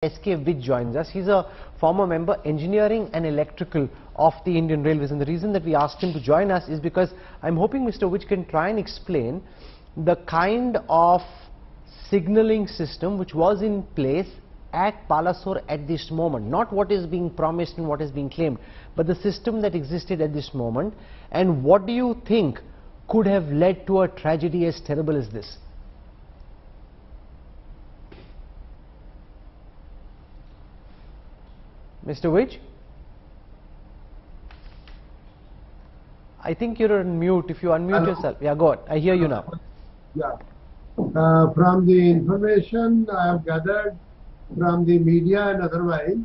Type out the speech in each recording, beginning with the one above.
S.K. Vij joins us. He's a former member, engineering and electrical of the Indian Railways, and the reason that we asked him to join us is because I'm hoping Mr. Vij can try and explain the kind of signalling system which was in place at Palasore at this moment, not what is being promised and what is being claimed, but the system that existed at this moment, and what do you think could have led to a tragedy as terrible as this? Mr. Vij, I think you're on mute. If you unmute yourself. Yeah, go on. I hear you now. Yeah. From the information I have gathered from the media and otherwise,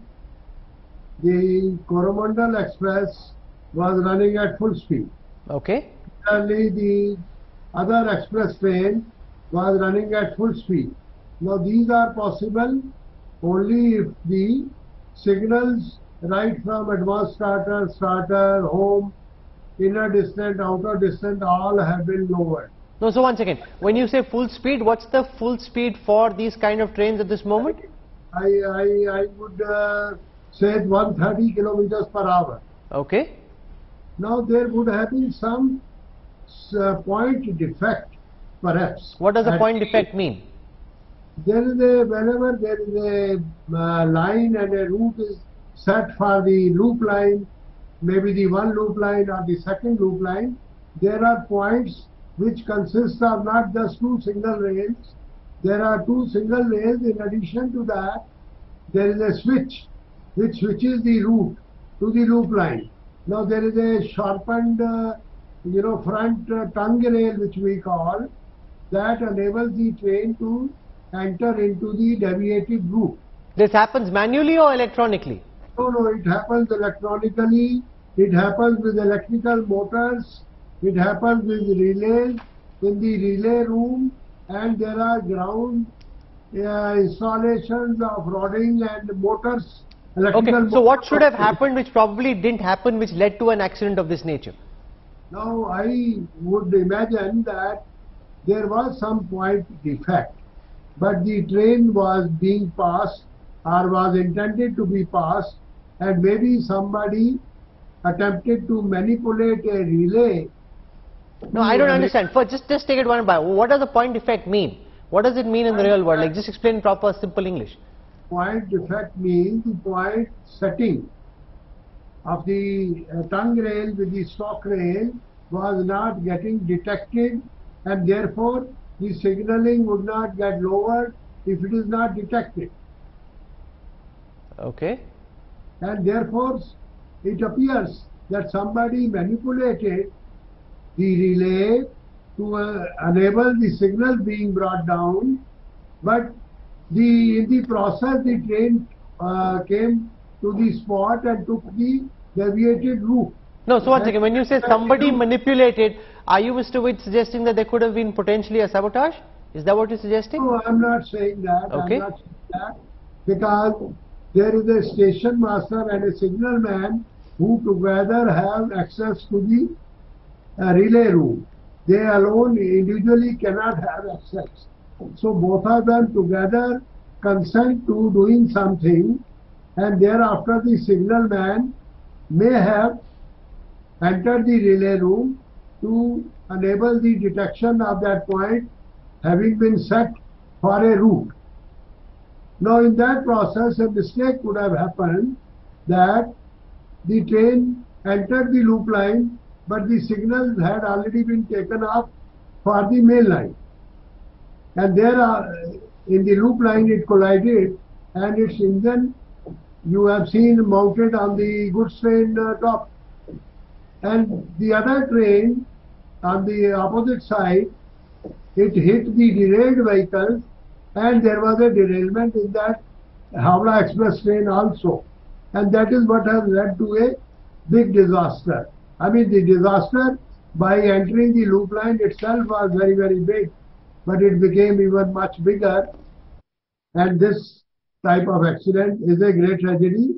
the Coromandel Express was running at full speed. Okay. Suddenly the other express train was running at full speed. Now these are possible only if the signals right from advanced starter, home, inner distant, outer distant, all have been lowered. No, so one second. When you say full speed, what's the full speed for these kind of trains at this moment? I would say 130 kilometers per hour. Okay. Now there would have been some point defect, perhaps. What does a point defect mean? There is a, whenever there is a line and a route is set for the loop line, maybe the one loop line or the second loop line, there are points which consist of not just two single rails. There are two single rails. In addition to that, there is a switch which switches the route to the loop line. Now there is a sharpened, front tongue rail, which we call, that enables the train to enter into the deviated route. This happens manually or electronically? No, it happens electronically, it happens with electrical motors, it happens with relays, in the relay room, and there are ground installations of rodding and motors. Okay, so what should have happened which probably didn't happen, which led to an accident of this nature? Now I would imagine that there was some point defect, but the train was being passed or was intended to be passed, and maybe somebody attempted to manipulate a relay. No, I don't understand. First, just take it one by one. What does the point defect mean? What does it mean in the real world? Like, just explain in proper, simple English. Point defect means the point setting of the tongue rail with the stock rail was not getting detected, and therefore the signalling would not get lowered if it is not detected. Okay. And therefore it appears that somebody manipulated the relay to enable the signal being brought down, but in the process the train came to the spot and took the deviated route. No, so one second, when you say somebody manipulated, are you, Mr. Vij, suggesting that there could have been potentially a sabotage? Is that what you're suggesting? No, I'm not saying that. Okay. I'm not saying that, because there is a station master and a signalman who together have access to the relay room. They alone individually cannot have access. So both of them together consent to doing something, and thereafter the signalman may have entered the relay room to enable the detection of that point having been set for a route. Now in that process a mistake could have happened, that the train entered the loop line but the signals had already been taken up for the main line, and in the loop line it collided, and its engine you have seen mounted on the goods train top. And the other train on the opposite side, it hit the derailed vehicle, and there was a derailment in that Howrah Express train also. And that is what has led to a big disaster. I mean, the disaster by entering the loop line itself was very, very big, but it became even much bigger. And this type of accident is a great tragedy,